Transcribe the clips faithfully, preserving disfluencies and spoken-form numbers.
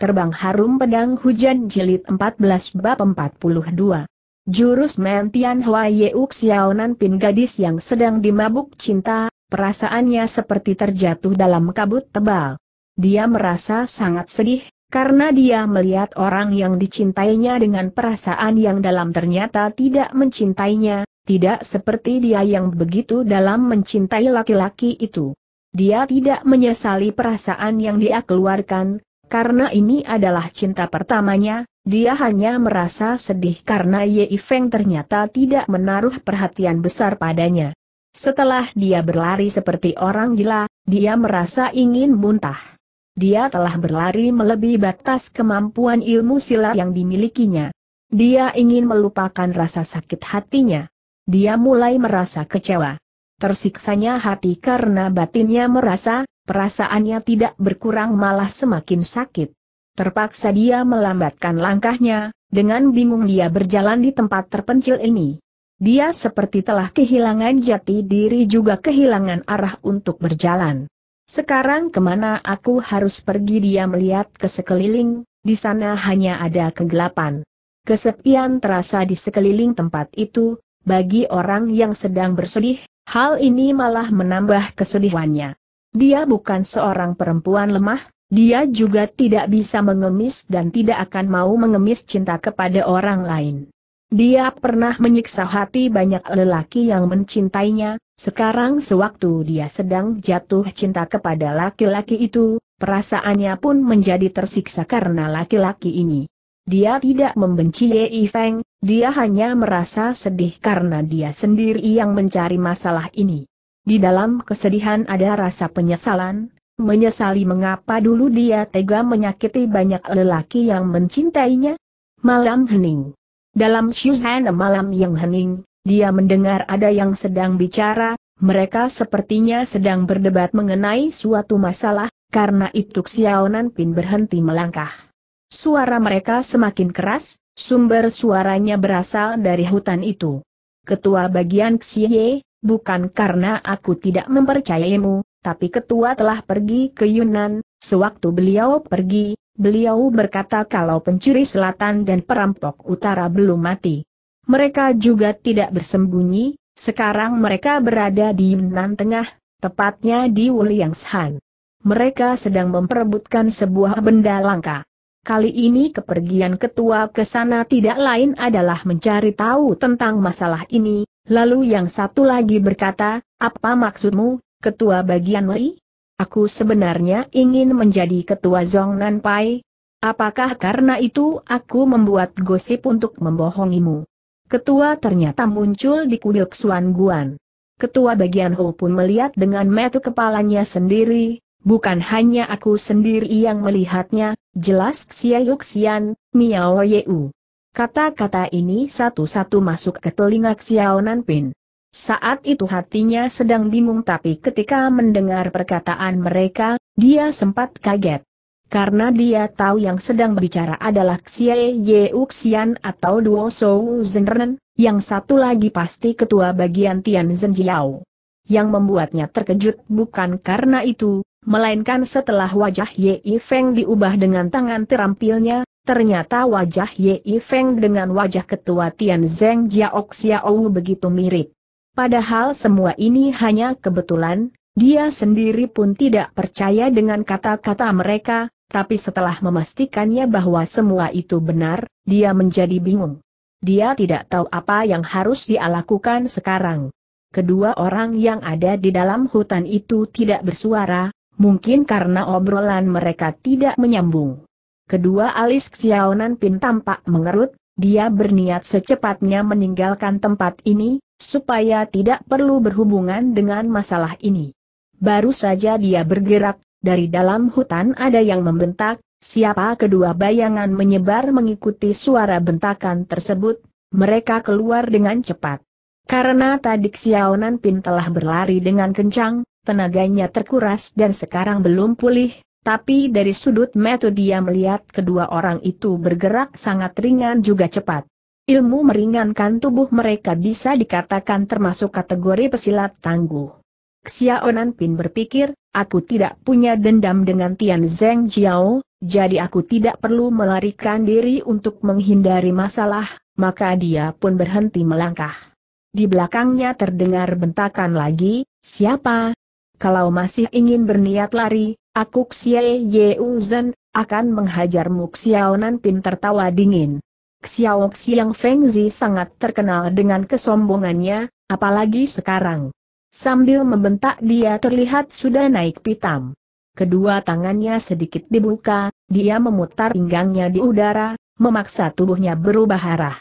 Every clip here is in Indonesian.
Terbang Harum Pedang Hujan Jilid empat belas Bab empat puluh dua. Jurus Mantian Huayu Xiao Nanping. Gadis yang sedang dimabuk cinta, perasaannya seperti terjatuh dalam kabut tebal. Dia merasa sangat sedih, karena dia melihat orang yang dicintainya dengan perasaan yang dalam ternyata tidak mencintainya, tidak seperti dia yang begitu dalam mencintai laki-laki itu. Dia tidak menyesali perasaan yang dia keluarkan, karena ini adalah cinta pertamanya. Dia hanya merasa sedih karena Ye Feng ternyata tidak menaruh perhatian besar padanya. Setelah dia berlari seperti orang gila, dia merasa ingin muntah. Dia telah berlari melebihi batas kemampuan ilmu silat yang dimilikinya. Dia ingin melupakan rasa sakit hatinya. Dia mulai merasa kecewa. Tersiksanya hati karena batinnya merasa perasaannya tidak berkurang malah semakin sakit. Terpaksa dia melambatkan langkahnya, dengan bingung dia berjalan di tempat terpencil ini. Dia seperti telah kehilangan jati diri juga kehilangan arah untuk berjalan. Sekarang kemana aku harus pergi? Dia melihat ke sekeliling, di sana hanya ada kegelapan. Kesepian terasa di sekeliling tempat itu, bagi orang yang sedang bersedih, hal ini malah menambah kesedihannya. Dia bukan seorang perempuan lemah, dia juga tidak bisa mengemis dan tidak akan mau mengemis cinta kepada orang lain. Dia pernah menyiksa hati banyak lelaki yang mencintainya, sekarang sewaktu dia sedang jatuh cinta kepada laki-laki itu, perasaannya pun menjadi tersiksa karena laki-laki ini. Dia tidak membenci Ye Feng, dia hanya merasa sedih karena dia sendiri yang mencari masalah ini. Di dalam kesedihan ada rasa penyesalan, menyesali mengapa dulu dia tega menyakiti banyak lelaki yang mencintainya. Malam hening. Dalam suasana malam yang hening, dia mendengar ada yang sedang bicara, mereka sepertinya sedang berdebat mengenai suatu masalah, karena itu Xiao Nanping berhenti melangkah. Suara mereka semakin keras, sumber suaranya berasal dari hutan itu. Ketua bagian Xie, bukan karena aku tidak mempercayaimu, tapi ketua telah pergi ke Yunnan. Sewaktu beliau pergi, beliau berkata kalau pencuri selatan dan perampok utara belum mati. Mereka juga tidak bersembunyi, sekarang mereka berada di Yunnan Tengah, tepatnya di Wuliangshan. Mereka sedang memperebutkan sebuah benda langka. Kali ini kepergian ketua ke sana tidak lain adalah mencari tahu tentang masalah ini. Lalu yang satu lagi berkata, apa maksudmu, ketua bagian Wei? Aku sebenarnya ingin menjadi ketua Zhongnan Pai. Apakah karena itu aku membuat gosip untuk membohongimu? Ketua ternyata muncul di Kuil Xuan Guan. Ketua bagian Hu pun melihat dengan mata kepalanya sendiri, bukan hanya aku sendiri yang melihatnya, jelas Xie Yuexian, Miao Yueyu. Kata-kata ini satu-satu masuk ke telinga Xiao Nanping. Saat itu hatinya sedang bingung, tapi ketika mendengar perkataan mereka, dia sempat kaget. Karena dia tahu yang sedang berbicara adalah Xie Yuexian atau Duo Zhou Zhenren, yang satu lagi pasti ketua bagian Tianzheng Jiao. Yang membuatnya terkejut bukan karena itu, melainkan setelah wajah Ye Feng diubah dengan tangan terampilnya. Ternyata wajah Ye Feng dengan wajah ketua Tianzheng Jiao Xiao begitu mirip. Padahal semua ini hanya kebetulan, dia sendiri pun tidak percaya dengan kata-kata mereka, tapi setelah memastikannya bahwa semua itu benar, dia menjadi bingung. Dia tidak tahu apa yang harus dia lakukan sekarang. Kedua orang yang ada di dalam hutan itu tidak bersuara, mungkin karena obrolan mereka tidak menyambung. Kedua alis Xiao Nanping tampak mengerut, dia berniat secepatnya meninggalkan tempat ini, supaya tidak perlu berhubungan dengan masalah ini. Baru saja dia bergerak, dari dalam hutan ada yang membentak, siapa? Kedua bayangan menyebar mengikuti suara bentakan tersebut, mereka keluar dengan cepat. Karena tadi Xiao Nanping telah berlari dengan kencang, tenaganya terkuras dan sekarang belum pulih. Tapi dari sudut mata dia melihat kedua orang itu bergerak sangat ringan juga cepat. Ilmu meringankan tubuh mereka bisa dikatakan termasuk kategori pesilat tangguh. Xiao Nanping berpikir, aku tidak punya dendam dengan Tianzheng Jiao, Jadi aku tidak perlu melarikan diri untuk menghindari masalah." Maka dia pun berhenti melangkah. Di belakangnya terdengar bentakan lagi, "Siapa? Kalau masih ingin berniat lari, aku Xie Yuexian akan menghajarmu." Xiao Nanping tertawa dingin. Xiao Xiyang Fengzi sangat terkenal dengan kesombongannya, apalagi sekarang. Sambil membentak dia terlihat sudah naik pitam. Kedua tangannya sedikit dibuka, dia memutar pinggangnya di udara, memaksa tubuhnya berubah arah.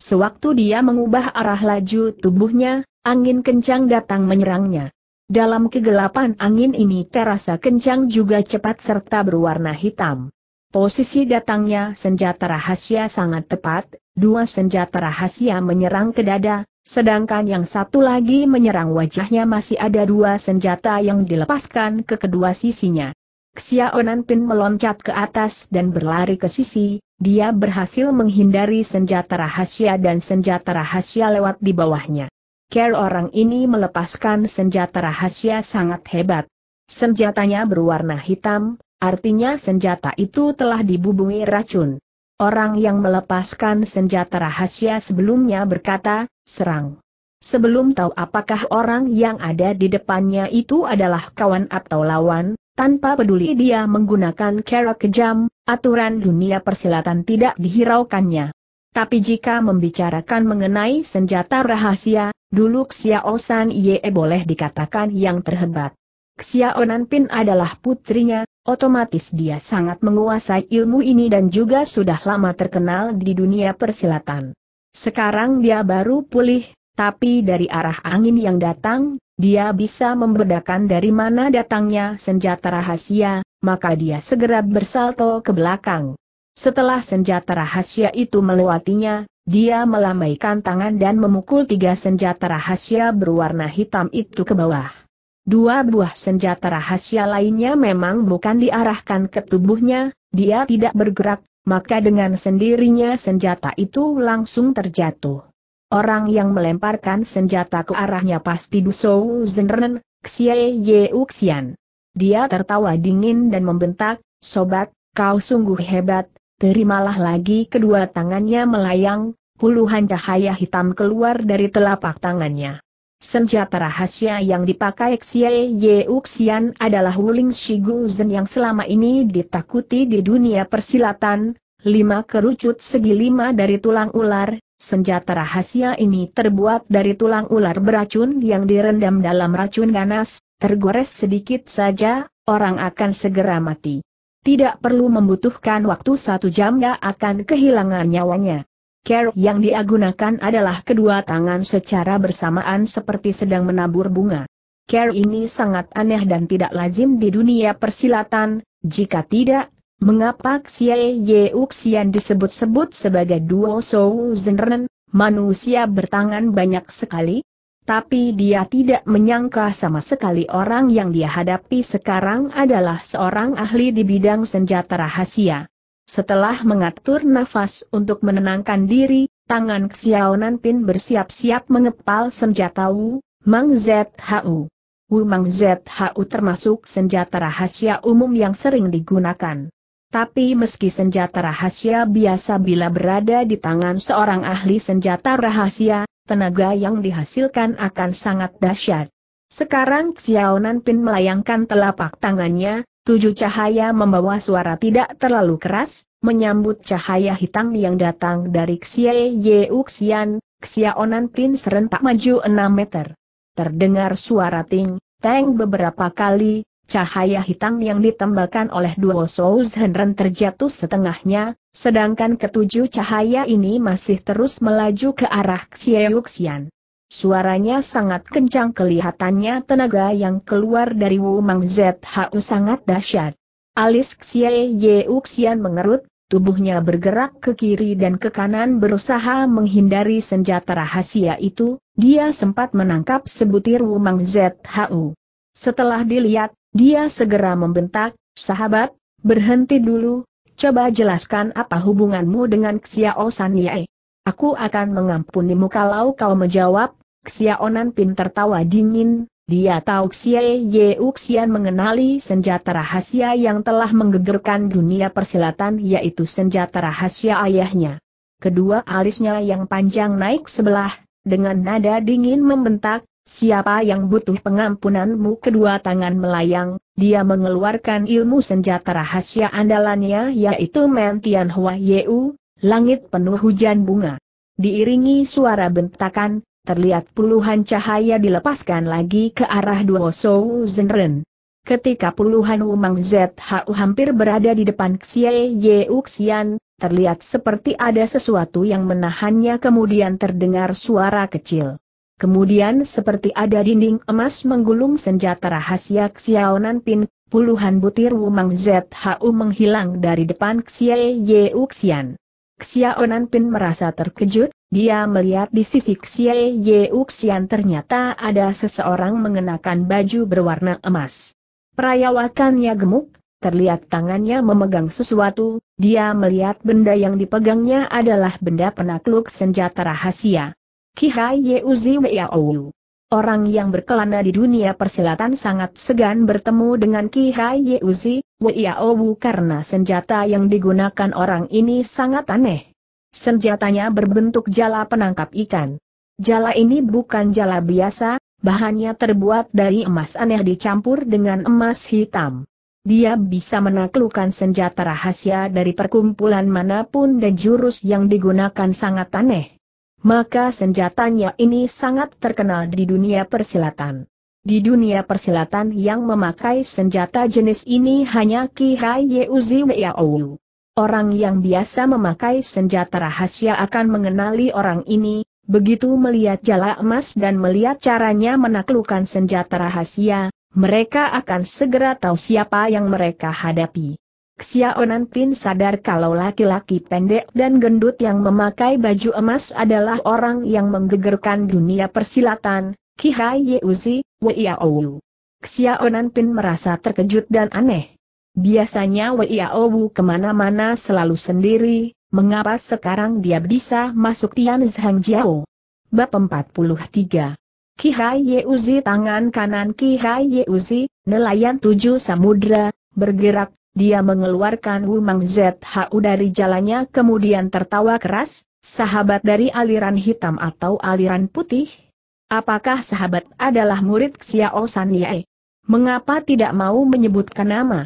Sewaktu dia mengubah arah laju tubuhnya, angin kencang datang menyerangnya. Dalam kegelapan angin ini terasa kencang juga cepat serta berwarna hitam. Posisi datangnya senjata rahasia sangat tepat, dua senjata rahasia menyerang ke dada, sedangkan yang satu lagi menyerang wajahnya. Masih ada dua senjata yang dilepaskan ke kedua sisinya. Xiao Nanping meloncat ke atas dan berlari ke sisi, dia berhasil menghindari senjata rahasia dan senjata rahasia lewat di bawahnya. Care orang ini melepaskan senjata rahasia sangat hebat. Senjatanya berwarna hitam, artinya senjata itu telah dibumbui racun. Orang yang melepaskan senjata rahasia sebelumnya berkata, "Serang." Sebelum tahu apakah orang yang ada di depannya itu adalah kawan atau lawan, tanpa peduli dia menggunakan cara kejam, aturan dunia persilatan tidak dihiraukannya. Tapi jika membicarakan mengenai senjata rahasia, dulu Xiao Sanye boleh dikatakan yang terhebat. Xiao Nanping adalah putrinya, otomatis dia sangat menguasai ilmu ini dan juga sudah lama terkenal di dunia persilatan. Sekarang dia baru pulih, tapi dari arah angin yang datang, dia bisa membedakan dari mana datangnya senjata rahasia, maka dia segera bersalto ke belakang. Setelah senjata rahasia itu melewatinya, dia melambaikan tangan dan memukul tiga senjata rahasia berwarna hitam itu ke bawah. Dua buah senjata rahasia lainnya memang bukan diarahkan ke tubuhnya, dia tidak bergerak, maka dengan sendirinya senjata itu langsung terjatuh. Orang yang melemparkan senjata ke arahnya pasti Duo Zhou Zhenren, Xie Yuexian. Dia tertawa dingin dan membentak, "Sobat, kau sungguh hebat. Terimalah." Lagi kedua tangannya melayang, puluhan cahaya hitam keluar dari telapak tangannya. Senjata rahasia yang dipakai Xie Yuexian adalah Wuling Shiguzhen yang selama ini ditakuti di dunia persilatan, lima kerucut segi lima dari tulang ular. Senjata rahasia ini terbuat dari tulang ular beracun yang direndam dalam racun ganas, tergores sedikit saja, orang akan segera mati. Tidak perlu membutuhkan waktu satu jam dia akan kehilangan nyawanya. Cara yang dia gunakan adalah kedua tangan secara bersamaan seperti sedang menabur bunga. Cara ini sangat aneh dan tidak lazim di dunia persilatan. Jika tidak, mengapa Xie Yuexian disebut-sebut sebagai Duo Zhou Zhenren, manusia bertangan banyak sekali? Tapi dia tidak menyangka sama sekali orang yang dia hadapi sekarang adalah seorang ahli di bidang senjata rahasia. Setelah mengatur nafas untuk menenangkan diri, tangan Xiao Nanping bersiap-siap mengepal senjata Wumang Zhu. Wumang Zhu termasuk senjata rahasia umum yang sering digunakan. Tapi meski senjata rahasia biasa bila berada di tangan seorang ahli senjata rahasia, tenaga yang dihasilkan akan sangat dahsyat. Sekarang Xiao Nanping melayangkan telapak tangannya, tujuh cahaya membawa suara tidak terlalu keras, menyambut cahaya hitam yang datang dari Xie Yuexian. Xiao Nanping serentak maju enam meter. Terdengar suara ting, teng beberapa kali, cahaya hitam yang ditembakkan oleh Duo Zhou Zhenren terjatuh setengahnya. Sedangkan ketujuh cahaya ini masih terus melaju ke arah Xie Yuexian. Suaranya sangat kencang, kelihatannya tenaga yang keluar dari Wumang Zhu sangat dahsyat. Alis Xie Yuexian mengerut, tubuhnya bergerak ke kiri dan ke kanan berusaha menghindari senjata rahasia itu. Dia sempat menangkap sebutir Wumang Zhu. Setelah dilihat, dia segera membentak, "Sahabat, berhenti dulu. Coba jelaskan apa hubunganmu dengan Xiao Sanye. Aku akan mengampunimu kalau kau menjawab." Xiao Nanping tertawa dingin, Dia tahu Xie Yuexian mengenali senjata rahasia yang telah menggegerkan dunia persilatan, yaitu senjata rahasia ayahnya. Kedua alisnya yang panjang naik sebelah, dengan nada dingin membentak, "Siapa yang butuh pengampunanmu?" Kedua tangan melayang, dia mengeluarkan ilmu senjata rahasia andalannya, yaitu Mantian Huayu, langit penuh hujan bunga. Diiringi suara bentakan, terlihat puluhan cahaya dilepaskan lagi ke arah Duoshou Zhenren. Ketika puluhan Wumang Zhu hampir berada di depan Xie Yuexian, terlihat seperti ada sesuatu yang menahannya, kemudian terdengar suara kecil. Kemudian seperti ada dinding emas menggulung senjata rahasia Xiao Nanping, puluhan butir Wumang Zhu menghilang dari depan Xie Yuexian. Xiao Nanping merasa terkejut, dia melihat di sisi Xie Yuexian ternyata ada seseorang mengenakan baju berwarna emas. Perawakannya gemuk, terlihat tangannya memegang sesuatu, dia melihat benda yang dipegangnya adalah benda penakluk senjata rahasia. Qihai Yeuzi Wei Aowu. Orang yang berkelana di dunia persilatan sangat segan bertemu dengan Qihai Yeuzi Wei Aowu karena senjata yang digunakan orang ini sangat aneh. Senjatanya berbentuk jala penangkap ikan. Jala ini bukan jala biasa, bahannya terbuat dari emas aneh dicampur dengan emas hitam. Dia bisa menaklukkan senjata rahasia dari perkumpulan manapun dan jurus yang digunakan sangat aneh. Maka senjatanya ini sangat terkenal di dunia persilatan. Di dunia persilatan yang memakai senjata jenis ini hanya Qihai Yeuzi Wei Aowu. Orang yang biasa memakai senjata rahasia akan mengenali orang ini, begitu melihat jala emas dan melihat caranya menaklukkan senjata rahasia, mereka akan segera tahu siapa yang mereka hadapi. Xiao Nanping sadar kalau laki-laki pendek dan gendut yang memakai baju emas adalah orang yang menggegerkan dunia persilatan, Qihai Yeuzi Wei Aowu. Xiao Nanping merasa terkejut dan aneh. Biasanya Wei Aowu kemana-mana selalu sendiri, mengapa sekarang dia bisa masuk Tianzheng Jiao? Bab empat puluh tiga. Qihai Yeuzi. Tangan kanan Qihai Yeuzi, nelayan tujuh samudra, bergerak. Dia mengeluarkan Wumang Zhu dari jalannya kemudian tertawa keras, "Sahabat dari aliran hitam atau aliran putih? Apakah sahabat adalah murid Xiao Sanye? Mengapa tidak mau menyebutkan nama?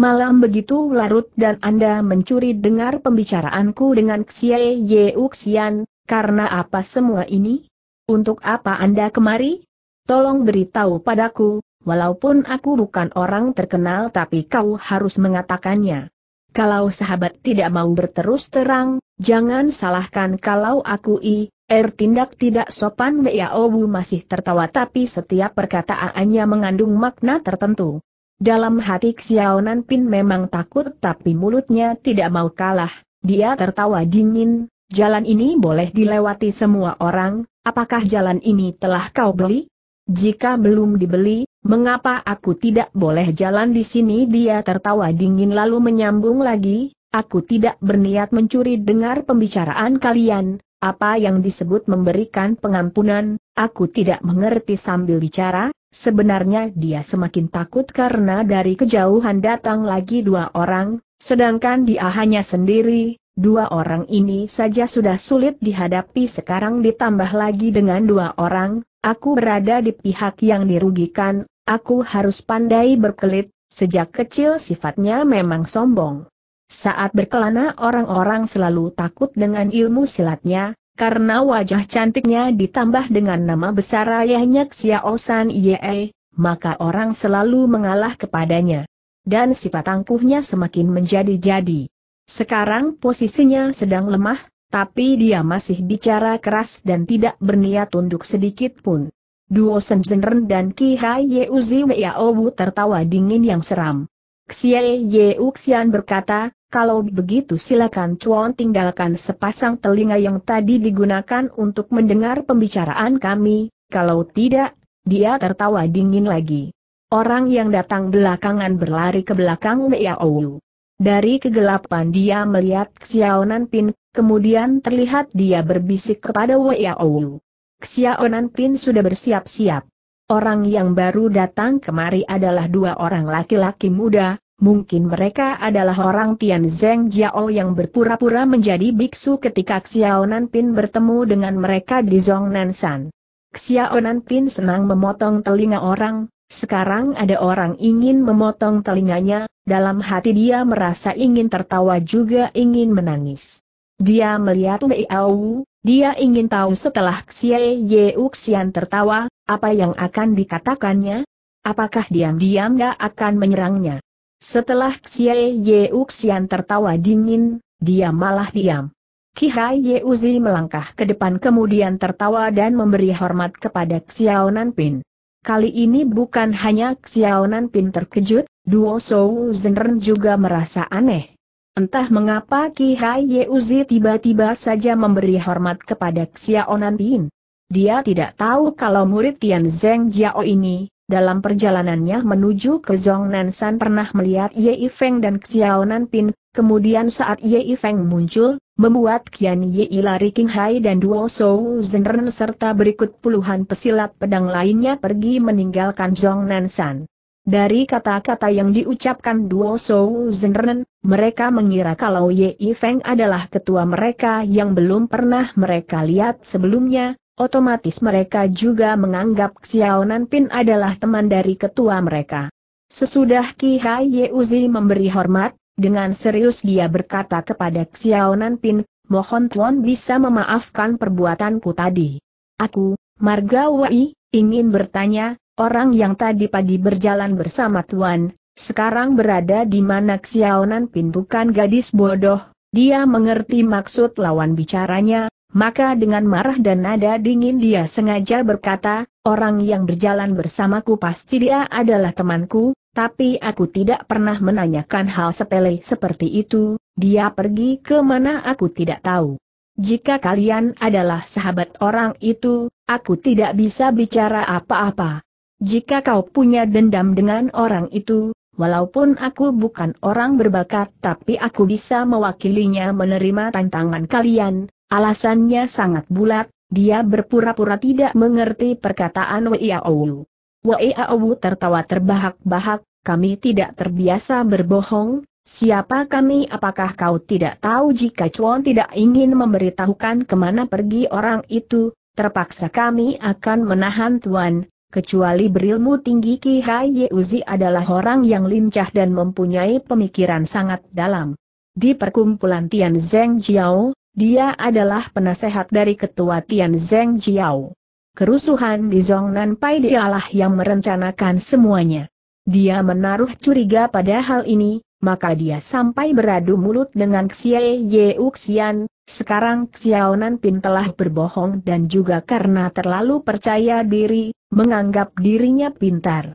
Malam begitu larut dan Anda mencuri dengar pembicaraanku dengan Xie Yuexian, karena apa semua ini? Untuk apa Anda kemari? Tolong beritahu padaku. Walaupun aku bukan orang terkenal tapi kau harus mengatakannya. Kalau sahabat tidak mau berterus terang, jangan salahkan kalau aku i, er tindak tidak sopan." Wei Aowu masih tertawa tapi setiap perkataannya mengandung makna tertentu. Dalam hati Xiao Nanping memang takut tapi mulutnya tidak mau kalah, dia tertawa dingin, "Jalan ini boleh dilewati semua orang, apakah jalan ini telah kau beli? Jika belum dibeli, mengapa aku tidak boleh jalan di sini?" Dia tertawa dingin lalu menyambung lagi, "Aku tidak berniat mencuri dengar pembicaraan kalian, apa yang disebut memberikan pengampunan, aku tidak mengerti." Sambil bicara, sebenarnya dia semakin takut karena dari kejauhan datang lagi dua orang, sedangkan dia hanya sendiri. Dua orang ini saja sudah sulit dihadapi, sekarang ditambah lagi dengan dua orang. "Aku berada di pihak yang dirugikan, aku harus pandai berkelit, sejak kecil sifatnya memang sombong. Saat berkelana orang-orang selalu takut dengan ilmu silatnya, karena wajah cantiknya ditambah dengan nama besar ayahnya Xiao Sanye, maka orang selalu mengalah kepadanya. Dan sifat angkuhnya semakin menjadi-jadi. Sekarang posisinya sedang lemah, tapi dia masih bicara keras dan tidak berniat untuk sedikit pun." Duoshou Zhenren dan Qihai Yeuzi Wei Aowu tertawa dingin yang seram. Xie Yuexian berkata, "Kalau begitu silakan cuan tinggalkan sepasang telinga yang tadi digunakan untuk mendengar pembicaraan kami, kalau tidak..." Dia tertawa dingin lagi. Orang yang datang belakangan berlari ke belakang Wei Aowu. Dari kegelapan dia melihat Xiao Nanping, kemudian terlihat dia berbisik kepada Wei Aowu. Xiao Nanping sudah bersiap-siap. Orang yang baru datang kemari adalah dua orang laki-laki muda, mungkin mereka adalah orang Tianzheng Jiao yang berpura-pura menjadi biksu ketika Xiao Nanping bertemu dengan mereka di Zhongnan Shan. Xiao Nanping senang memotong telinga orang, sekarang ada orang ingin memotong telinganya, dalam hati dia merasa ingin tertawa juga ingin menangis. Dia melihat Wei Aowu, dia ingin tahu setelah Xie Yuexian tertawa, apa yang akan dikatakannya? Apakah diam-diam dia akan menyerangnya? Setelah Xie Yuexian tertawa dingin, dia malah diam. Qihai Yeuzi melangkah ke depan kemudian tertawa dan memberi hormat kepada Xiao Nanping. Kali ini bukan hanya Xiao Nanping terkejut, Duo Zhou Zhenren juga merasa aneh. Entah mengapa Qihai Yeuzi tiba-tiba saja memberi hormat kepada Xiao Nanping. Dia tidak tahu kalau murid Tianzheng Jiao ini, dalam perjalanannya menuju ke Zhongnan Shan pernah melihat Ye Yifeng dan Xiao Nanping, kemudian saat Ye Yifeng muncul, membuat Qian Yei lari Qihai dan Duo Zhou Zhenren serta berikut puluhan pesilat pedang lainnya pergi meninggalkan Zhongnan Shan. Dari kata-kata yang diucapkan Duo Zhou Zhenren, mereka mengira kalau Ye Yifeng adalah ketua mereka yang belum pernah mereka lihat sebelumnya, otomatis mereka juga menganggap Xiao Nanping adalah teman dari ketua mereka. Sesudah Qihai Yeuzi memberi hormat, dengan serius dia berkata kepada Xiao Nanping, "Mohon tuan bisa memaafkan perbuatanku tadi. Aku, Marga Wei, ingin bertanya, orang yang tadi pagi berjalan bersama tuan, sekarang berada di mana?" Xiao Nanping bukan gadis bodoh, dia mengerti maksud lawan bicaranya, maka dengan marah dan nada dingin dia sengaja berkata, "Orang yang berjalan bersamaku pasti dia adalah temanku, tapi aku tidak pernah menanyakan hal sepele seperti itu, dia pergi ke mana aku tidak tahu. Jika kalian adalah sahabat orang itu, aku tidak bisa bicara apa-apa. Jika kau punya dendam dengan orang itu, walaupun aku bukan orang berbakat tapi aku bisa mewakilinya menerima tantangan kalian." Alasannya sangat bulat, dia berpura-pura tidak mengerti perkataan Wei Aowu. Wei Aowu tertawa terbahak-bahak, "Kami tidak terbiasa berbohong, siapa kami? Apakah kau tidak tahu? Jika Chuan tidak ingin memberitahukan kemana pergi orang itu, terpaksa kami akan menahan tuan. Kecuali berilmu tinggi." Qihai Yeuzi adalah orang yang lincah dan mempunyai pemikiran sangat dalam. Di perkumpulan Tianzheng Jiao, dia adalah penasehat dari ketua Tianzheng Jiao. Kerusuhan di Zhongnan Pai dialah yang merencanakan semuanya. Dia menaruh curiga pada hal ini, maka dia sampai beradu mulut dengan Xie Yuexian. Sekarang Xiao Nanping telah berbohong dan juga karena terlalu percaya diri, menganggap dirinya pintar.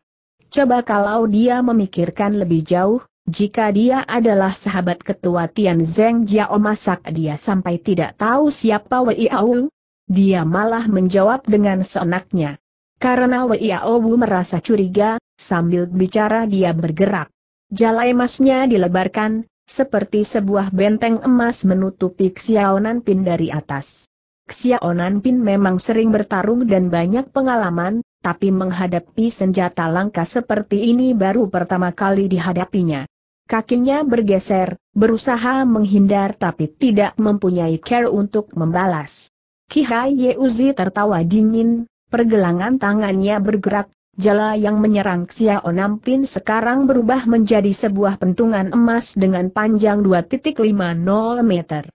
Coba kalau dia memikirkan lebih jauh, jika dia adalah sahabat ketua Tianzheng Jiao masak dia sampai tidak tahu siapa Wei Aowu? Dia malah menjawab dengan seenaknya. Karena Wei Aowu merasa curiga, sambil bicara dia bergerak. Jala emasnya dilebarkan, seperti sebuah benteng emas menutupi Xiao Nanping dari atas. Xiao Nanping memang sering bertarung dan banyak pengalaman, tapi menghadapi senjata langka seperti ini baru pertama kali dihadapinya. Kakinya bergeser, berusaha menghindar tapi tidak mempunyai care untuk membalas. Qihai Yeuzi tertawa dingin, pergelangan tangannya bergerak, jala yang menyerang Xiao Nanping sekarang berubah menjadi sebuah pentungan emas dengan panjang dua koma lima nol meter.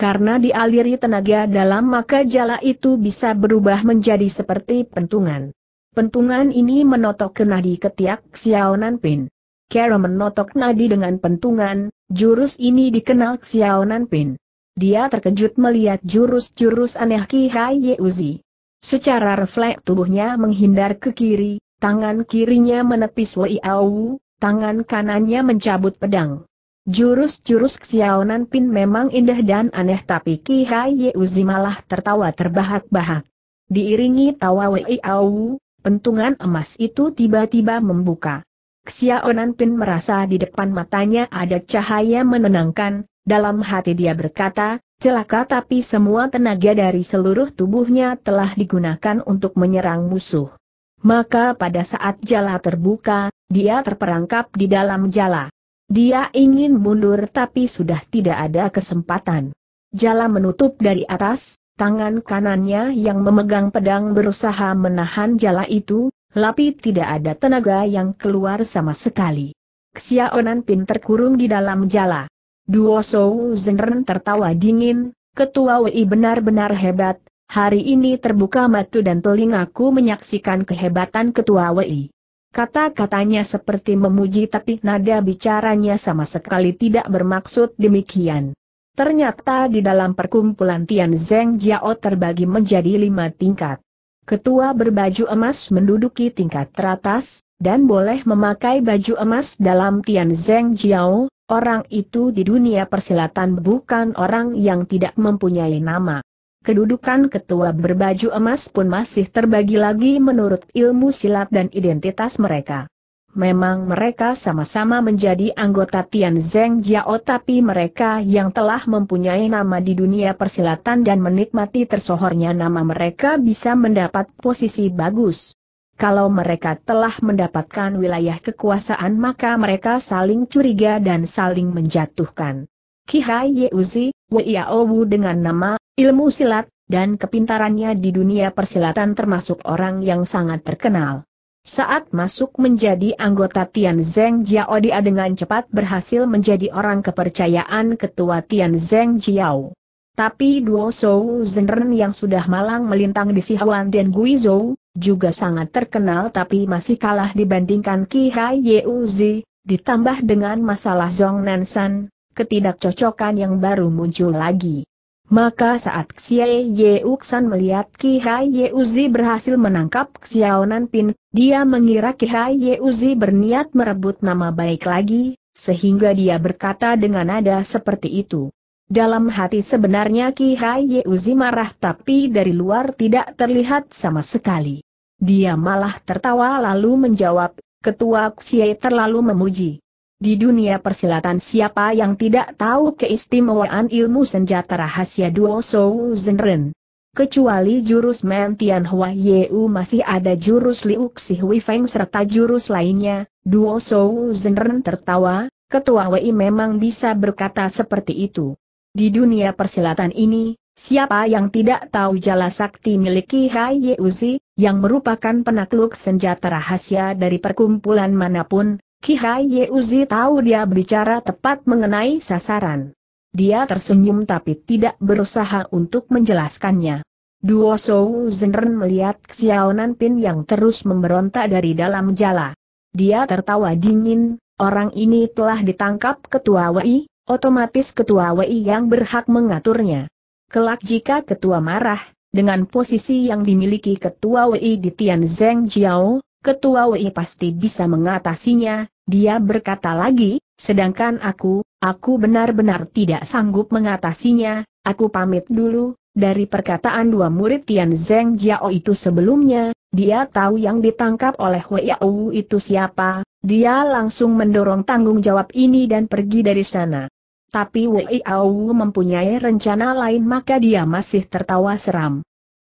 Karena dialiri tenaga dalam maka jala itu bisa berubah menjadi seperti pentungan. Pentungan ini menotok ke nadi ketiak Xiao Nanping. Cara menotok nadi dengan pentungan, jurus ini dikenal Xiao Nanping. Dia terkejut melihat jurus-jurus aneh Qihai Yeuzi. Secara refleks tubuhnya menghindar ke kiri, tangan kirinya menepis Wei Aowu, tangan kanannya mencabut pedang. Jurus-jurus Xiao Nanping memang indah dan aneh tapi Qihai Yeuzi malah tertawa terbahak-bahak. Diiringi tawa Wei Aowu, pentungan emas itu tiba-tiba membuka. Xiao Nanping merasa di depan matanya ada cahaya menenangkan, dalam hati dia berkata, "Celaka!" Tapi semua tenaga dari seluruh tubuhnya telah digunakan untuk menyerang musuh. Maka pada saat jala terbuka, dia terperangkap di dalam jala. Dia ingin mundur tapi sudah tidak ada kesempatan. Jala menutup dari atas, tangan kanannya yang memegang pedang berusaha menahan jala itu, tapi tidak ada tenaga yang keluar sama sekali. Xiao Nanping terkurung di dalam jala. Duo Zhou Zhenren tertawa dingin, "Ketua Wei benar-benar hebat, hari ini terbuka mata dan telingaku menyaksikan kehebatan Ketua Wei." Kata-katanya seperti memuji tapi nada bicaranya sama sekali tidak bermaksud demikian. Ternyata di dalam perkumpulan Tianzheng Jiao terbagi menjadi lima tingkat. Ketua berbaju emas menduduki tingkat teratas, dan boleh memakai baju emas dalam Tianzheng Jiao. Orang itu di dunia persilatan bukan orang yang tidak mempunyai nama. Kedudukan ketua berbaju emas pun masih terbagi lagi menurut ilmu silat dan identitas mereka. Memang mereka sama-sama menjadi anggota Tianzheng Jiao, tapi mereka yang telah mempunyai nama di dunia persilatan dan menikmati tersohornya nama mereka bisa mendapat posisi bagus. Kalau mereka telah mendapatkan wilayah kekuasaan maka mereka saling curiga dan saling menjatuhkan. Qihai Yeuzi Wei Aowu dengan nama, ilmu silat, dan kepintarannya di dunia persilatan termasuk orang yang sangat terkenal. Saat masuk menjadi anggota Tianzheng Jiao dia dengan cepat berhasil menjadi orang kepercayaan ketua Tianzheng Jiao. Tapi Duo Zhou Zhenren yang sudah malang melintang di Sichuan dan Guizhou, juga sangat terkenal tapi masih kalah dibandingkan Qihai Yeuzi, ditambah dengan masalah Zhongnan Shan, ketidakcocokan yang baru muncul lagi. Maka saat Xie Yuexian melihat Qihai Yeuzi berhasil menangkap Xiao Nanping, dia mengira Qihai Yeuzi berniat merebut nama baik lagi, sehingga dia berkata dengan nada seperti itu. Dalam hati sebenarnya Qihai Yeuzi marah tapi dari luar tidak terlihat sama sekali. Dia malah tertawa lalu menjawab, "Ketua Xie terlalu memuji. Di dunia persilatan siapa yang tidak tahu keistimewaan ilmu senjata rahasia Duo Zhou Zhenren? Kecuali jurus Mantian Huayu masih ada jurus Liuxi Hui Feng serta jurus lainnya." Duo Zhou Zhenren tertawa, "Ketua Wei memang bisa berkata seperti itu. Di dunia persilatan ini, siapa yang tidak tahu jala sakti milik Qihai Yeuzi, yang merupakan penakluk senjata rahasia dari perkumpulan manapun, Qihai Yeuzi tahu dia berbicara tepat mengenai sasaran." Dia tersenyum tapi tidak berusaha untuk menjelaskannya. Duo Zhou Zhenren melihat Xiao Nanping yang terus memberontak dari dalam jala. Dia tertawa dingin, "Orang ini telah ditangkap Ketua Wei. Otomatis Ketua Wei yang berhak mengaturnya. Kelak jika Ketua marah, dengan posisi yang dimiliki Ketua Wei di Tianzheng Jiao, Ketua Wei pasti bisa mengatasinya." Dia berkata lagi, "Sedangkan aku, aku benar-benar tidak sanggup mengatasinya, aku pamit dulu." Dari perkataan dua murid Tianzheng Jiao itu sebelumnya, dia tahu yang ditangkap oleh Wei Aowu itu siapa. Dia langsung mendorong tanggung jawab ini dan pergi dari sana. Tapi Wei Aowu mempunyai rencana lain maka dia masih tertawa seram.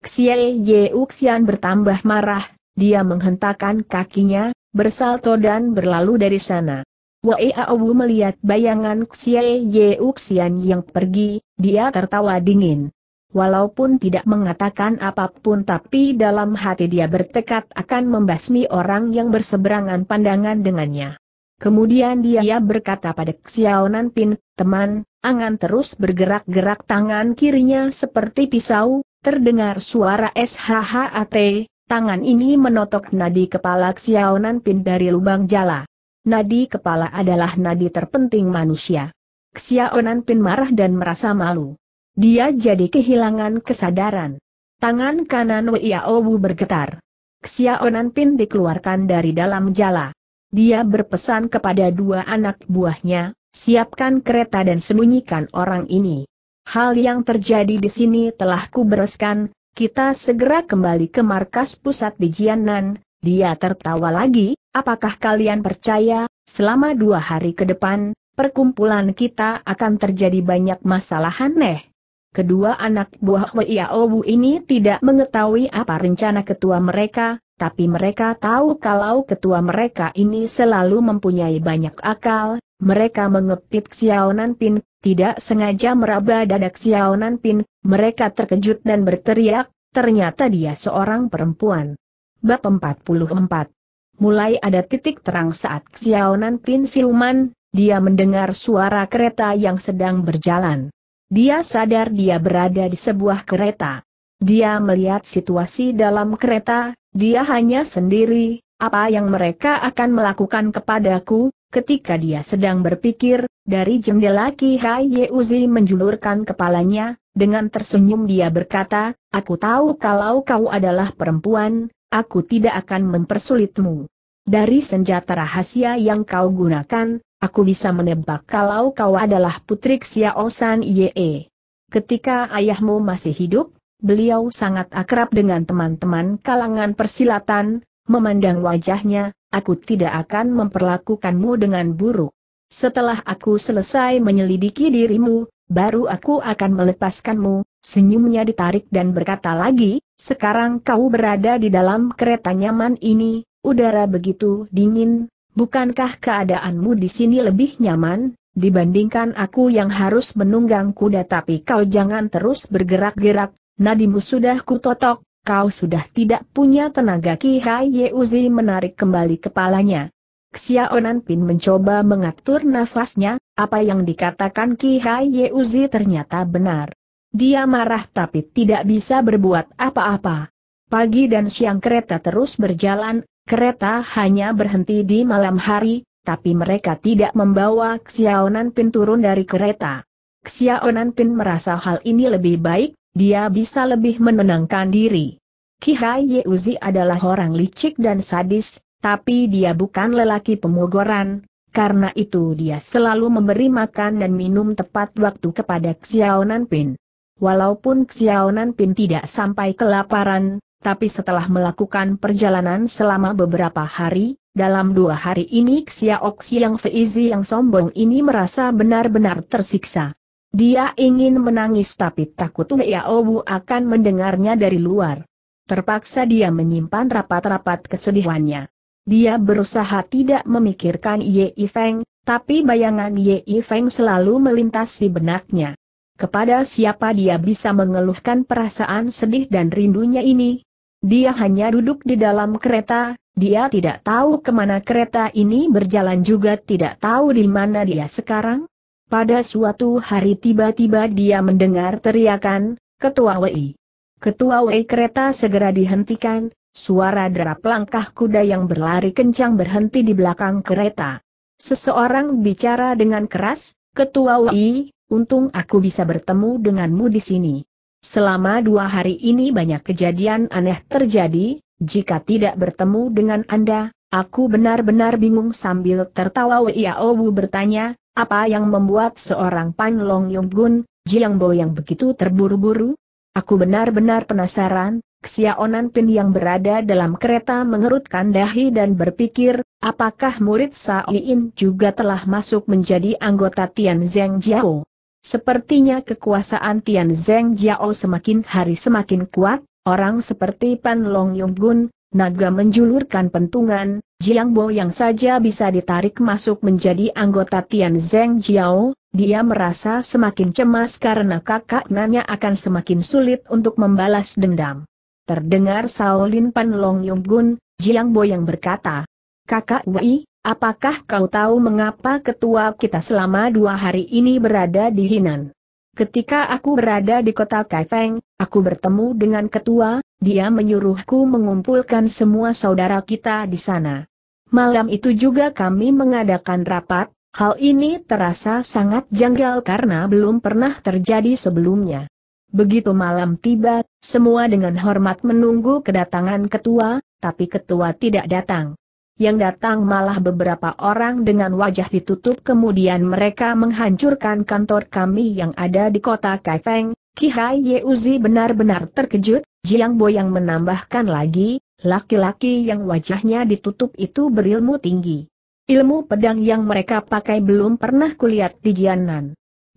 Xie Yuexian bertambah marah, dia menghentakkan kakinya, bersalto dan berlalu dari sana. Wei Aowu melihat bayangan Xie Yuexian yang pergi, dia tertawa dingin. Walaupun tidak mengatakan apapun tapi dalam hati dia bertekad akan membasmi orang yang berseberangan pandangan dengannya. Kemudian dia berkata pada Xiao Nanping, "Teman, angan." Terus bergerak-gerak tangan kirinya seperti pisau, terdengar suara S H H A T, tangan ini menotok nadi kepala Xiao Nanping dari lubang jala. Nadi kepala adalah nadi terpenting manusia. Xiao Nanping marah dan merasa malu. Dia jadi kehilangan kesadaran. Tangan kanan Wei Aowu bergetar. Xiao Nanping dikeluarkan dari dalam jala. Dia berpesan kepada dua anak buahnya, "Siapkan kereta dan sembunyikan orang ini. Hal yang terjadi di sini telah kubereskan, kita segera kembali ke markas pusat di Jiangnan." Dia tertawa lagi, "Apakah kalian percaya, selama dua hari ke depan, perkumpulan kita akan terjadi banyak masalah aneh?" Kedua anak buah Wei Aowu ini tidak mengetahui apa rencana ketua mereka, tapi mereka tahu kalau ketua mereka ini selalu mempunyai banyak akal. Mereka mengepit Xiao Nanping, tidak sengaja meraba dadak Xiao Nanping. Mereka terkejut dan berteriak, ternyata dia seorang perempuan. Bab empat puluh empat. Mulai ada titik terang saat Xiao Nanping siluman, dia mendengar suara kereta yang sedang berjalan. Dia sadar dia berada di sebuah kereta. Dia melihat situasi dalam kereta, dia hanya sendiri, apa yang mereka akan melakukan kepadaku, ketika dia sedang berpikir, dari jendela Qihai Yeuzi menjulurkan kepalanya, dengan tersenyum dia berkata, aku tahu kalau kau adalah perempuan. Aku tidak akan mempersulitmu. Dari senjata rahasia yang kau gunakan, aku bisa menebak kalau kau adalah putri Xiao Sanye. Ketika ayahmu masih hidup, beliau sangat akrab dengan teman-teman kalangan persilatan. Memandang wajahnya, aku tidak akan memperlakukanmu dengan buruk. Setelah aku selesai menyelidiki dirimu, baru aku akan melepaskanmu. Senyumnya ditarik dan berkata lagi, sekarang kau berada di dalam kereta nyaman ini, udara begitu dingin, bukankah keadaanmu di sini lebih nyaman, dibandingkan aku yang harus menunggang kuda? Tapi kau jangan terus bergerak-gerak, nadimu sudah kutotok, kau sudah tidak punya tenaga. Qihai Yeuzi menarik kembali kepalanya. Xiao Nanping mencoba mengatur nafasnya, apa yang dikatakan Qihai Yeuzi ternyata benar. Dia marah tapi tidak bisa berbuat apa-apa. Pagi dan siang kereta terus berjalan, kereta hanya berhenti di malam hari, tapi mereka tidak membawa Xiao Nanping turun dari kereta. Xiao Nanping merasa hal ini lebih baik, dia bisa lebih menenangkan diri. Qihai Yeuzi adalah orang licik dan sadis, tapi dia bukan lelaki pemogoran. Karena itu dia selalu memberi makan dan minum tepat waktu kepada Xiao Nanping. Walaupun Xiao Nanping tidak sampai kelaparan, tapi setelah melakukan perjalanan selama beberapa hari, dalam dua hari ini Xiao Xiyang Fengzi yang sombong ini merasa benar-benar tersiksa. Dia ingin menangis tapi takut Wei Aowu akan mendengarnya dari luar. Terpaksa dia menyimpan rapat-rapat kesedihannya. Dia berusaha tidak memikirkan Ye Feng, tapi bayangan Ye Feng selalu melintas di benaknya. Kepada siapa dia bisa mengeluhkan perasaan sedih dan rindunya ini? Dia hanya duduk di dalam kereta, dia tidak tahu kemana kereta ini berjalan juga tidak tahu di mana dia sekarang. Pada suatu hari tiba-tiba dia mendengar teriakan, Ketua Wei. Ketua Wei, kereta segera dihentikan, suara derap langkah kuda yang berlari kencang berhenti di belakang kereta. Seseorang bicara dengan keras, Ketua Wei. Untung aku bisa bertemu denganmu di sini. Selama dua hari ini banyak kejadian aneh terjadi, jika tidak bertemu dengan Anda, aku benar-benar bingung. Sambil tertawa Wei Aowu bertanya, apa yang membuat seorang Pan Long Yung Gun, Jiang Bo yang begitu terburu-buru? Aku benar-benar penasaran. Xiao Nanping yang berada dalam kereta mengerutkan dahi dan berpikir, apakah murid Shaoyin juga telah masuk menjadi anggota Tianzheng Jiao? Sepertinya kekuasaan Tianzheng Jiao semakin hari semakin kuat, orang seperti Pan Long Yung Gun, naga menjulurkan pentungan, Jiang Bo yang saja bisa ditarik masuk menjadi anggota Tianzheng Jiao, dia merasa semakin cemas karena kakak Nanya akan semakin sulit untuk membalas dendam. Terdengar Shaolin Pan Long Yung Gun, Jiang Bo yang berkata, Kakak Wei, apakah kau tahu mengapa ketua kita selama dua hari ini berada di Henan? Ketika aku berada di kota Kaifeng, aku bertemu dengan ketua, dia menyuruhku mengumpulkan semua saudara kita di sana. Malam itu juga kami mengadakan rapat, hal ini terasa sangat janggal karena belum pernah terjadi sebelumnya. Begitu malam tiba, semua dengan hormat menunggu kedatangan ketua, tapi ketua tidak datang. Yang datang malah beberapa orang dengan wajah ditutup, kemudian mereka menghancurkan kantor kami yang ada di kota Kaifeng. Qihai Yeuzi benar-benar terkejut, Jiang Bo yang menambahkan lagi, laki-laki yang wajahnya ditutup itu berilmu tinggi. Ilmu pedang yang mereka pakai belum pernah kulihat di Jiangnan.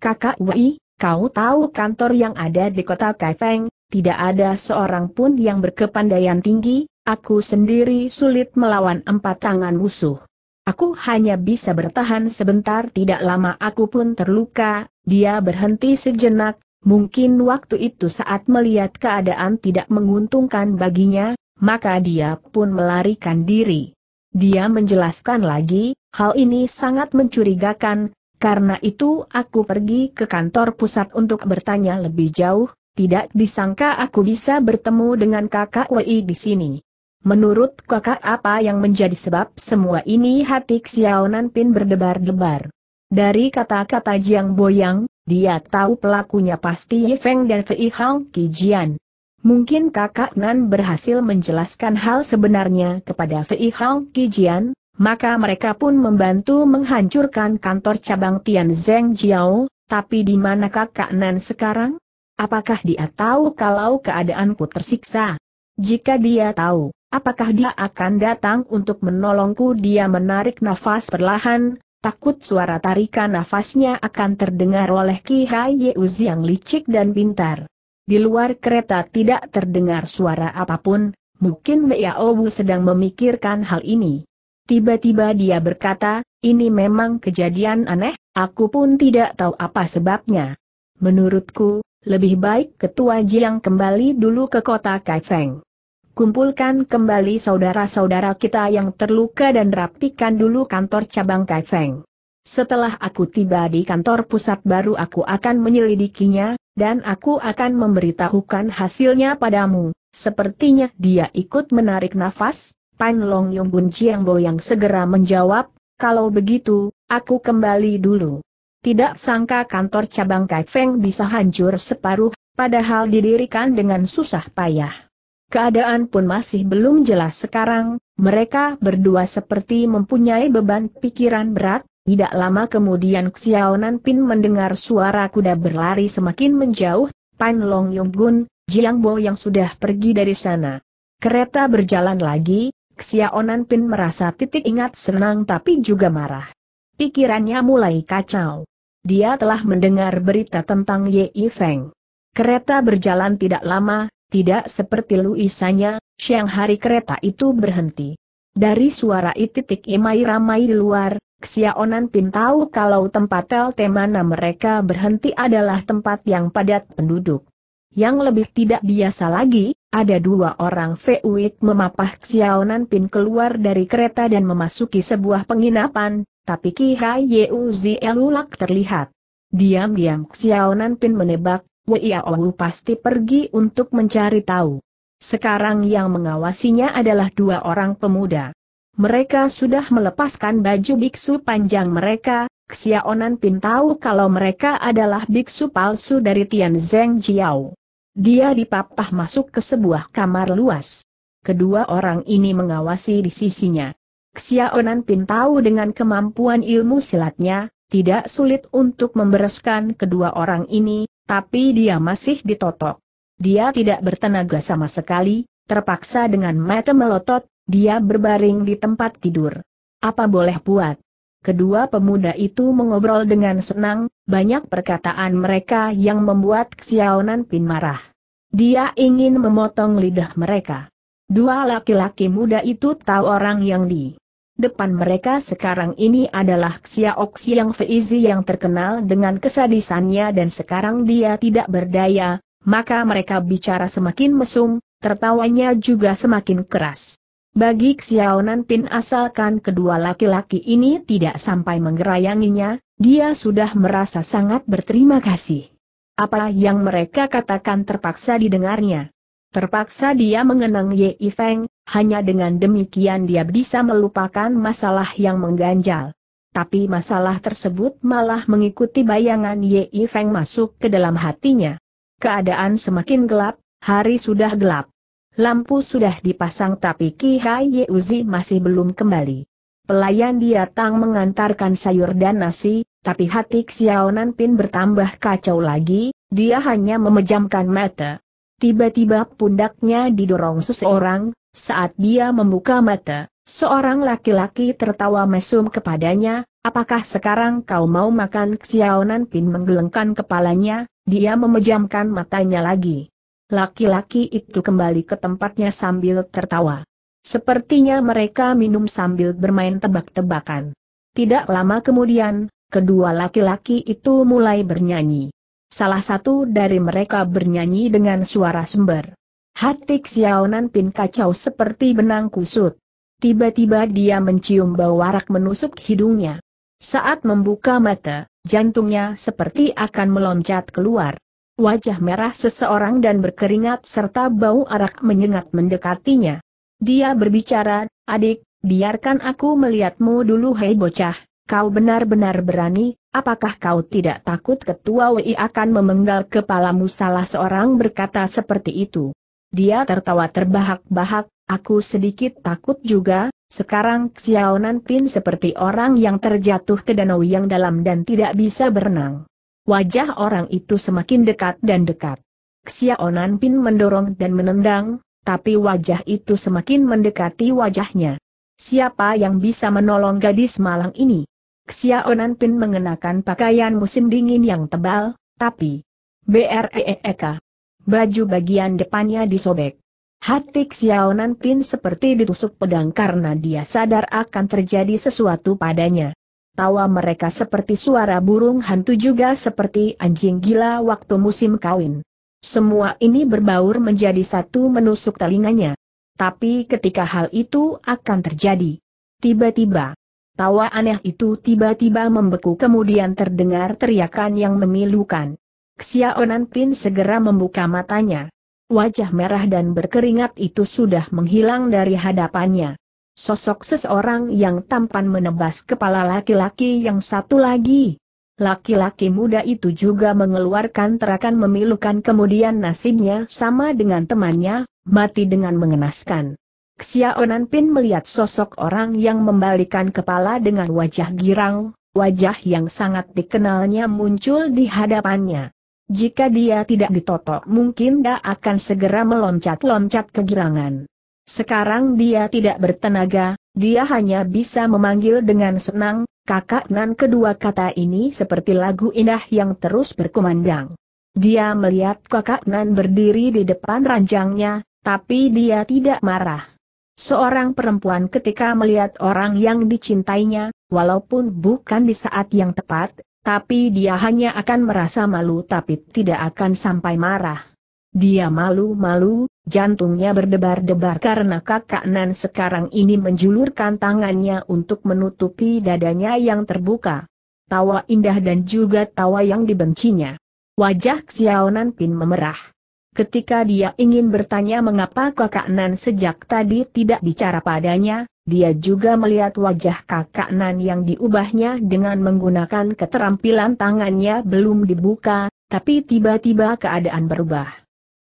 Kakak Wei, kau tahu kantor yang ada di kota Kaifeng, tidak ada seorang pun yang berkepandaian tinggi, aku sendiri sulit melawan empat tangan musuh. Aku hanya bisa bertahan sebentar, tidak lama aku pun terluka." Dia berhenti sejenak, mungkin waktu itu saat melihat keadaan tidak menguntungkan baginya, maka dia pun melarikan diri. Dia menjelaskan lagi, "Hal ini sangat mencurigakan, karena itu aku pergi ke kantor pusat untuk bertanya lebih jauh, tidak disangka aku bisa bertemu dengan kakak Wei di sini. Menurut kakak apa yang menjadi sebab semua ini?" Hati Xiao Nanping berdebar-debar. Dari kata-kata Jiang Bo yang, dia tahu pelakunya pasti Ye Feng dan Feihang Qijian. Mungkin kakak Nan berhasil menjelaskan hal sebenarnya kepada Feihang Qijian, maka mereka pun membantu menghancurkan kantor cabang Tianzheng Jiao. Tapi di mana kakak Nan sekarang? Apakah dia tahu kalau keadaanku tersiksa? Jika dia tahu, apakah dia akan datang untuk menolongku? Dia menarik nafas perlahan, takut suara tarikan nafasnya akan terdengar oleh Qihai Yeuzi yang licik dan pintar. Di luar kereta tidak terdengar suara apapun, mungkin Wei Aowu sedang memikirkan hal ini. Tiba-tiba dia berkata, "Ini memang kejadian aneh, aku pun tidak tahu apa sebabnya. Menurutku, lebih baik ketua Jiang kembali dulu ke kota Kaifeng. Kumpulkan kembali saudara-saudara kita yang terluka dan rapikan dulu kantor cabang Kaifeng. Setelah aku tiba di kantor pusat baru aku akan menyelidikinya, dan aku akan memberitahukan hasilnya padamu." Sepertinya dia ikut menarik nafas. Pan Long Yung Gun Jiang Bo yang segera menjawab, "Kalau begitu, aku kembali dulu." Tidak sangka kantor cabang Kaifeng bisa hancur separuh, padahal didirikan dengan susah payah. Keadaan pun masih belum jelas sekarang, mereka berdua seperti mempunyai beban pikiran berat. Tidak lama kemudian Xiao Nanping mendengar suara kuda berlari semakin menjauh. Pan Long Yung Gun, Jiang Bo yang sudah pergi dari sana. Kereta berjalan lagi. Xiao Nanping merasa titik ingat senang tapi juga marah. Pikirannya mulai kacau. Dia telah mendengar berita tentang Ye Yifeng. Kereta berjalan tidak lama, tidak seperti luisannya, siang hari kereta itu berhenti. Dari suara ititik imai ramai di luar, Xiao Nanping tahu kalau tempat L T mana mereka berhenti adalah tempat yang padat penduduk. Yang lebih tidak biasa lagi, ada dua orang Feuit memapah Xiao Nanping keluar dari kereta dan memasuki sebuah penginapan, tapi Qihai Yeuzi elulak terlihat. Diam-diam Xiao Nanping menebak, Wei Aowu pasti pergi untuk mencari tahu. Sekarang yang mengawasinya adalah dua orang pemuda. Mereka sudah melepaskan baju biksu panjang mereka. Xiao Nanping tahu kalau mereka adalah biksu palsu dari Tianzheng Jiao. Dia dipapah masuk ke sebuah kamar luas. Kedua orang ini mengawasi di sisinya. Xiao Nanping tahu dengan kemampuan ilmu silatnya, tidak sulit untuk membereskan kedua orang ini, tapi dia masih ditotok. Dia tidak bertenaga sama sekali, terpaksa dengan mata melotot, dia berbaring di tempat tidur. Apa boleh buat? Kedua pemuda itu mengobrol dengan senang, banyak perkataan mereka yang membuat Xiao Nanping marah. Dia ingin memotong lidah mereka. Dua laki-laki muda itu tahu orang yang di depan mereka sekarang ini adalah Xiao Xiyang Fengzi yang terkenal dengan kesadisannya dan sekarang dia tidak berdaya, maka mereka bicara semakin mesum, tertawanya juga semakin keras. Bagi Xiao Nanping asalkan kedua laki-laki ini tidak sampai menggerayanginya, dia sudah merasa sangat berterima kasih. Apa yang mereka katakan terpaksa didengarnya. Terpaksa dia mengenang Ye Yifeng, hanya dengan demikian dia bisa melupakan masalah yang mengganjal. Tapi masalah tersebut malah mengikuti bayangan Ye Yifeng masuk ke dalam hatinya. Keadaan semakin gelap, hari sudah gelap. Lampu sudah dipasang tapi Qihai Yeuzi masih belum kembali. Pelayan datang mengantarkan sayur dan nasi, tapi hati Xiao Nanping bertambah kacau lagi, dia hanya memejamkan mata. Tiba-tiba pundaknya didorong seseorang, saat dia membuka mata, seorang laki-laki tertawa mesum kepadanya, "Apakah sekarang kau mau makan?" Xiao Nanping menggelengkan kepalanya, dia memejamkan matanya lagi. Laki-laki itu kembali ke tempatnya sambil tertawa. Sepertinya mereka minum sambil bermain tebak-tebakan. Tidak lama kemudian, kedua laki-laki itu mulai bernyanyi. Salah satu dari mereka bernyanyi dengan suara sember. Hati Xiao Nanping kacau seperti benang kusut. Tiba-tiba dia mencium bau arak menusuk hidungnya. Saat membuka mata, jantungnya seperti akan meloncat keluar. Wajah merah seseorang dan berkeringat serta bau arak menyengat mendekatinya. Dia berbicara, "Adik, biarkan aku melihatmu dulu." "Hei bocah, kau benar-benar berani, apakah kau tidak takut ketua W I akan memenggal kepalamu?" Salah seorang berkata seperti itu. Dia tertawa terbahak-bahak, "Aku sedikit takut juga." Sekarang Xiao Nanping seperti orang yang terjatuh ke danau yang dalam dan tidak bisa berenang. Wajah orang itu semakin dekat dan dekat. Xiao Nanping mendorong dan menendang, tapi wajah itu semakin mendekati wajahnya. "Siapa yang bisa menolong gadis malang ini?" Xiao Nanping mengenakan pakaian musim dingin yang tebal, tapi breek. Baju bagian depannya disobek. Hati Xiao Nanping seperti ditusuk pedang karena dia sadar akan terjadi sesuatu padanya. Tawa mereka seperti suara burung hantu juga seperti anjing gila waktu musim kawin. Semua ini berbaur menjadi satu menusuk telinganya. Tapi ketika hal itu akan terjadi, tiba-tiba, tawa aneh itu tiba-tiba membeku kemudian terdengar teriakan yang memilukan. Xiao Nanping segera membuka matanya. Wajah merah dan berkeringat itu sudah menghilang dari hadapannya. Sosok seseorang yang tampan menebas kepala laki-laki yang satu lagi. Laki-laki muda itu juga mengeluarkan terakan memilukan kemudian nasibnya sama dengan temannya, mati dengan mengenaskan. Xiao Nanping melihat sosok orang yang membalikan kepala dengan wajah girang, wajah yang sangat dikenalnya muncul di hadapannya. Jika dia tidak ditotok mungkin dia akan segera meloncat-loncat kegirangan. Sekarang dia tidak bertenaga, dia hanya bisa memanggil dengan senang, "Kakak Nan." Kedua kata ini seperti lagu indah yang terus berkumandang. Dia melihat Kakak Nan berdiri di depan ranjangnya, tapi dia tidak marah. Seorang perempuan ketika melihat orang yang dicintainya, walaupun bukan di saat yang tepat, tapi dia hanya akan merasa malu tapi tidak akan sampai marah. Dia malu-malu, jantungnya berdebar-debar karena Kakak Nan sekarang ini menjulurkan tangannya untuk menutupi dadanya yang terbuka. Tawa indah dan juga tawa yang dibencinya. Wajah Xiao Nanping memerah. Ketika dia ingin bertanya mengapa Kakak Nan sejak tadi tidak bicara padanya, dia juga melihat wajah Kakak Nan yang diubahnya dengan menggunakan keterampilan tangannya belum dibuka, tapi tiba-tiba keadaan berubah.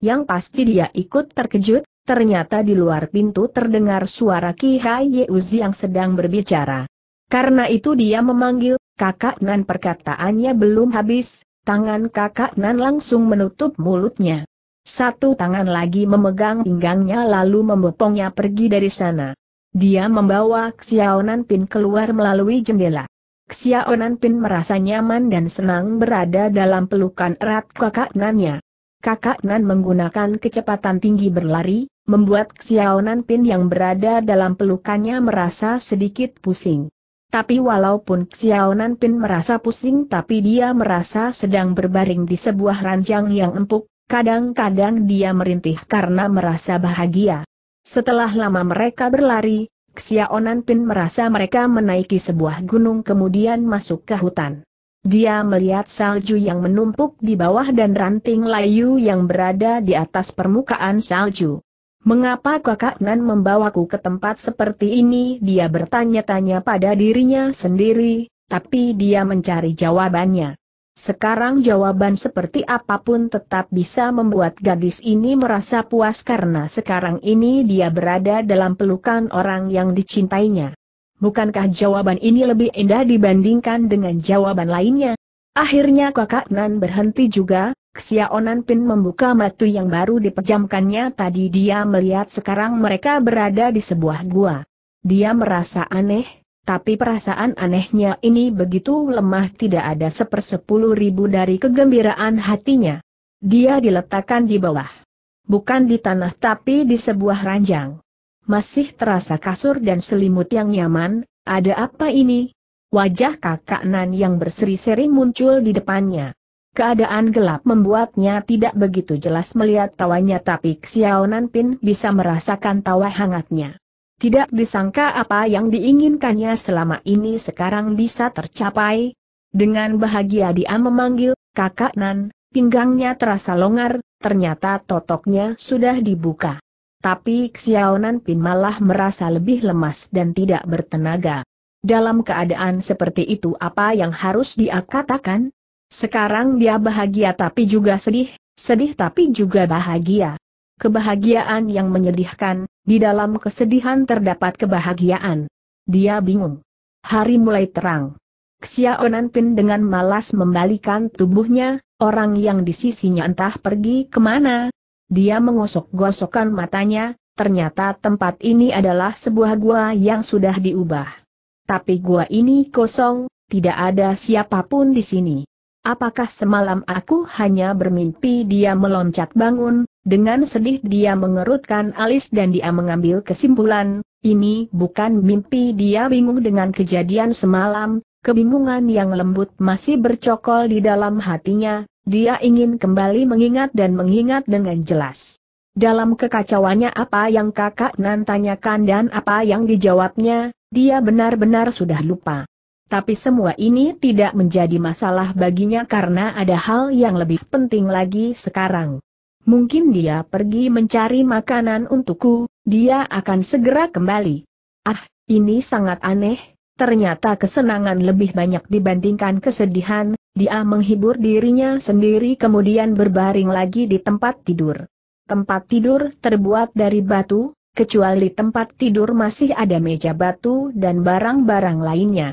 Yang pasti dia ikut terkejut, ternyata di luar pintu terdengar suara Qihai Yeuzi yang sedang berbicara. Karena itu dia memanggil, "Kakak Nan." Perkataannya belum habis, tangan Kakak Nan langsung menutup mulutnya. Satu tangan lagi memegang pinggangnya lalu membopongnya pergi dari sana. Dia membawa Xiao Nanping keluar melalui jendela. Xiao Nanping merasa nyaman dan senang berada dalam pelukan erat Kakak Nannya. Kakak Nan menggunakan kecepatan tinggi berlari, membuat Xiao Nanping yang berada dalam pelukannya merasa sedikit pusing. Tapi walaupun Xiao Nanping merasa pusing tapi dia merasa sedang berbaring di sebuah ranjang yang empuk, kadang-kadang dia merintih karena merasa bahagia. Setelah lama mereka berlari, Xiao Nanping merasa mereka menaiki sebuah gunung kemudian masuk ke hutan. Dia melihat salju yang menumpuk di bawah dan ranting layu yang berada di atas permukaan salju. "Mengapa Kakak Nan membawaku ke tempat seperti ini?" dia bertanya-tanya pada dirinya sendiri, tapi dia mencari jawabannya. Sekarang jawaban seperti apapun tetap bisa membuat gadis ini merasa puas karena sekarang ini dia berada dalam pelukan orang yang dicintainya. Bukankah jawaban ini lebih indah dibandingkan dengan jawaban lainnya? Akhirnya Kakak Nan berhenti juga, Xiao Nanping membuka mata yang baru dipejamkannya tadi. Dia melihat sekarang mereka berada di sebuah gua. Dia merasa aneh. Tapi perasaan anehnya ini begitu lemah, tidak ada sepersepuluh ribu dari kegembiraan hatinya. Dia diletakkan di bawah. Bukan di tanah tapi di sebuah ranjang. Masih terasa kasur dan selimut yang nyaman, ada apa ini? Wajah kakak Nan yang berseri-seri muncul di depannya. Keadaan gelap membuatnya tidak begitu jelas melihat tawanya, tapi Xiao Nanping bisa merasakan tawa hangatnya. Tidak disangka apa yang diinginkannya selama ini sekarang bisa tercapai. Dengan bahagia dia memanggil, "Kakak Nan." Pinggangnya terasa longgar, ternyata totoknya sudah dibuka. Tapi Xiao Nanping malah merasa lebih lemas dan tidak bertenaga. Dalam keadaan seperti itu apa yang harus dia katakan? Sekarang dia bahagia tapi juga sedih, sedih tapi juga bahagia. Kebahagiaan yang menyedihkan, di dalam kesedihan terdapat kebahagiaan. Dia bingung. Hari mulai terang. Xiao Nanping dengan malas membalikan tubuhnya, orang yang di sisinya entah pergi kemana. Dia mengosok-gosokkan matanya, ternyata tempat ini adalah sebuah gua yang sudah diubah. Tapi gua ini kosong, tidak ada siapapun di sini. Apakah semalam aku hanya bermimpi? Dia meloncat bangun, dengan sedih dia mengerutkan alis dan dia mengambil kesimpulan, ini bukan mimpi. Dia bingung dengan kejadian semalam, kebingungan yang lembut masih bercokol di dalam hatinya. Dia ingin kembali mengingat dan mengingat dengan jelas. Dalam kekacauannya apa yang kakak Nan tanyakan dan apa yang dijawabnya, dia benar-benar sudah lupa. Tapi semua ini tidak menjadi masalah baginya karena ada hal yang lebih penting lagi sekarang. Mungkin dia pergi mencari makanan untukku, dia akan segera kembali. Ah, ini sangat aneh. Ternyata kesenangan lebih banyak dibandingkan kesedihan, dia menghibur dirinya sendiri kemudian berbaring lagi di tempat tidur. Tempat tidur terbuat dari batu, kecuali tempat tidur masih ada meja batu dan barang-barang lainnya.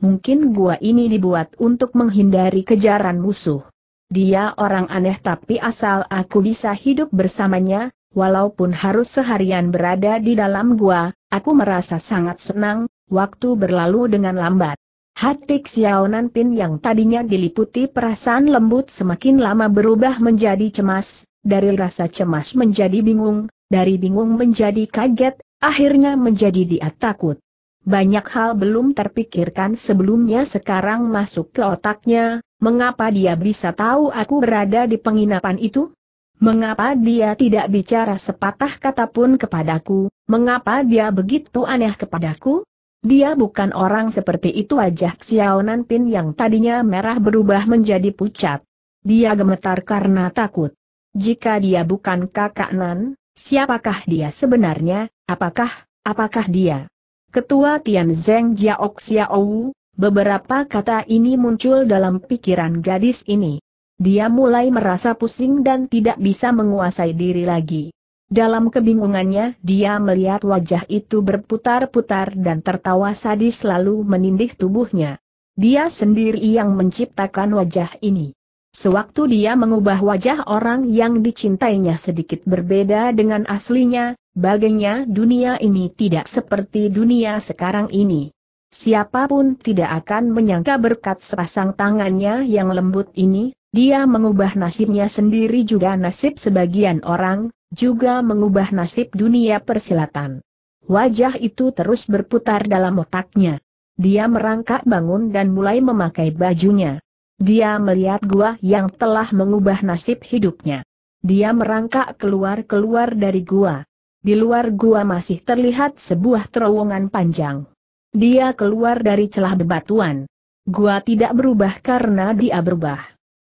Mungkin gua ini dibuat untuk menghindari kejaran musuh. Dia orang aneh tapi asal aku bisa hidup bersamanya, walaupun harus seharian berada di dalam gua, aku merasa sangat senang. Waktu berlalu dengan lambat. Hati Xiao Nanping yang tadinya diliputi perasaan lembut semakin lama berubah menjadi cemas, dari rasa cemas menjadi bingung, dari bingung menjadi kaget, akhirnya menjadi dia takut. Banyak hal belum terpikirkan sebelumnya sekarang masuk ke otaknya, mengapa dia bisa tahu aku berada di penginapan itu? Mengapa dia tidak bicara sepatah kata pun kepadaku? Mengapa dia begitu aneh kepadaku? Dia bukan orang seperti itu. Wajah Xiao Nanping yang tadinya merah berubah menjadi pucat. Dia gemetar karena takut. Jika dia bukan kakak Nan, siapakah dia sebenarnya? Apakah, apakah dia? Ketua Tianzheng Jiao Xiao, beberapa kata ini muncul dalam pikiran gadis ini. Dia mulai merasa pusing dan tidak bisa menguasai diri lagi. Dalam kebingungannya dia melihat wajah itu berputar-putar dan tertawa sadis lalu menindih tubuhnya. Dia sendiri yang menciptakan wajah ini. Sewaktu dia mengubah wajah orang yang dicintainya sedikit berbeda dengan aslinya, baginya dunia ini tidak seperti dunia sekarang ini. Siapapun tidak akan menyangka berkat sepasang tangannya yang lembut ini, dia mengubah nasibnya sendiri juga nasib sebagian orang. Juga mengubah nasib dunia persilatan. Wajah itu terus berputar dalam otaknya. Dia merangkak bangun dan mulai memakai bajunya. Dia melihat gua yang telah mengubah nasib hidupnya. Dia merangkak keluar-keluar dari gua. Di luar gua masih terlihat sebuah terowongan panjang. Dia keluar dari celah bebatuan. Gua tidak berubah karena dia berubah.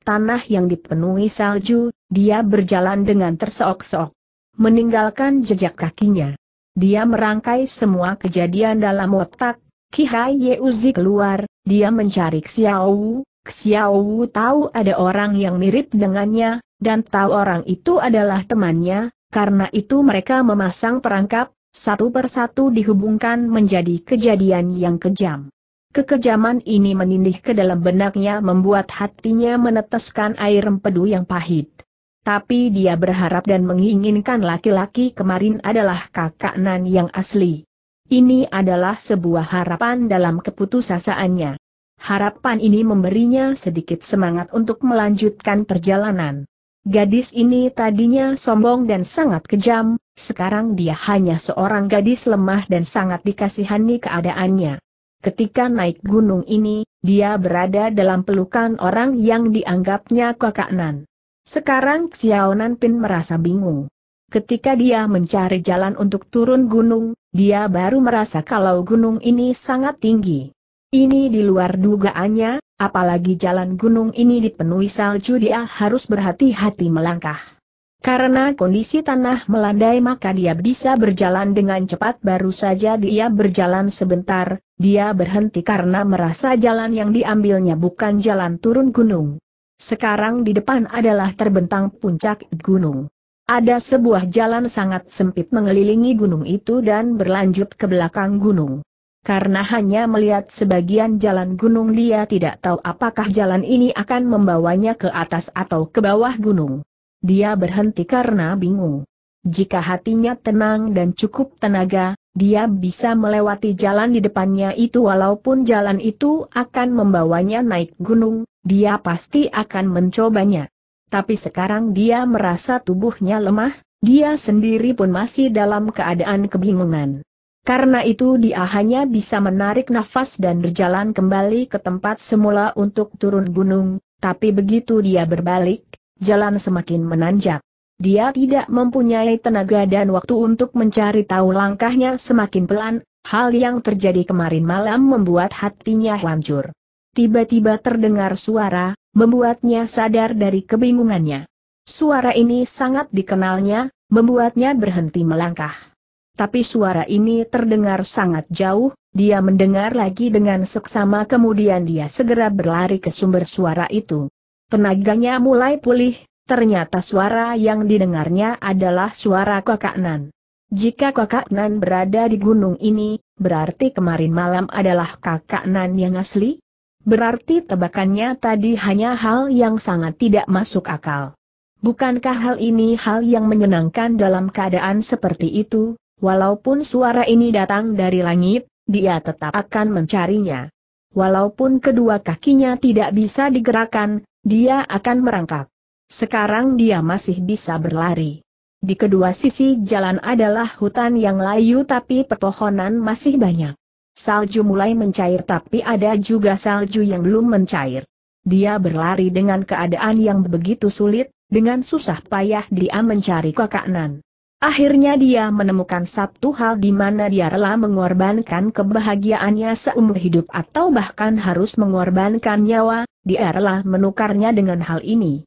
Tanah yang dipenuhi salju, dia berjalan dengan terseok-seok, meninggalkan jejak kakinya. Dia merangkai semua kejadian dalam otak. Qihai Yeuzi keluar, dia mencari Xiao. Xiao tahu ada orang yang mirip dengannya, dan tahu orang itu adalah temannya, karena itu mereka memasang perangkap, satu persatu dihubungkan menjadi kejadian yang kejam. Kekejaman ini menindih ke dalam benaknya membuat hatinya meneteskan air empedu yang pahit. Tapi dia berharap dan menginginkan laki-laki kemarin adalah kakak Nan yang asli. Ini adalah sebuah harapan dalam keputusasaannya. Harapan ini memberinya sedikit semangat untuk melanjutkan perjalanan. Gadis ini tadinya sombong dan sangat kejam, sekarang dia hanya seorang gadis lemah dan sangat dikasihani keadaannya. Ketika naik gunung ini, dia berada dalam pelukan orang yang dianggapnya kakak Nan. Sekarang Xiao Nanping merasa bingung. Ketika dia mencari jalan untuk turun gunung, dia baru merasa kalau gunung ini sangat tinggi. Ini di luar dugaannya. Apalagi jalan gunung ini dipenuhi salju, dia harus berhati-hati melangkah. Karena kondisi tanah melandai maka dia bisa berjalan dengan cepat. Baru saja dia berjalan sebentar, dia berhenti karena merasa jalan yang diambilnya bukan jalan turun gunung. Sekarang di depan adalah terbentang puncak gunung. Ada sebuah jalan sangat sempit mengelilingi gunung itu dan berlanjut ke belakang gunung. Karena hanya melihat sebagian jalan gunung, dia tidak tahu apakah jalan ini akan membawanya ke atas atau ke bawah gunung. Dia berhenti karena bingung. Jika hatinya tenang dan cukup tenaga, dia bisa melewati jalan di depannya itu. Walaupun jalan itu akan membawanya naik gunung, dia pasti akan mencobanya. Tapi sekarang dia merasa tubuhnya lemah, dia sendiri pun masih dalam keadaan kebingungan. Karena itu dia hanya bisa menarik nafas dan berjalan kembali ke tempat semula untuk turun gunung, tapi begitu dia berbalik, jalan semakin menanjak. Dia tidak mempunyai tenaga dan waktu untuk mencari tahu, langkahnya semakin pelan. Hal yang terjadi kemarin malam membuat hatinya hancur. Tiba-tiba terdengar suara, membuatnya sadar dari kebingungannya. Suara ini sangat dikenalnya, membuatnya berhenti melangkah. Tapi suara ini terdengar sangat jauh, dia mendengar lagi dengan seksama kemudian dia segera berlari ke sumber suara itu. Tenaganya mulai pulih, ternyata suara yang didengarnya adalah suara kakak Nan. Jika kakak Nan berada di gunung ini, berarti kemarin malam adalah kakak Nan yang asli? Berarti tebakannya tadi hanya hal yang sangat tidak masuk akal. Bukankah hal ini hal yang menyenangkan dalam keadaan seperti itu? Walaupun suara ini datang dari langit, dia tetap akan mencarinya. Walaupun kedua kakinya tidak bisa digerakkan, dia akan merangkak. Sekarang dia masih bisa berlari. Di kedua sisi jalan adalah hutan yang layu tapi pepohonan masih banyak. Salju mulai mencair tapi ada juga salju yang belum mencair. Dia berlari dengan keadaan yang begitu sulit, dengan susah payah dia mencari kakak Nan. Akhirnya dia menemukan satu hal di mana dia rela mengorbankan kebahagiaannya seumur hidup atau bahkan harus mengorbankan nyawa, dia rela menukarnya dengan hal ini.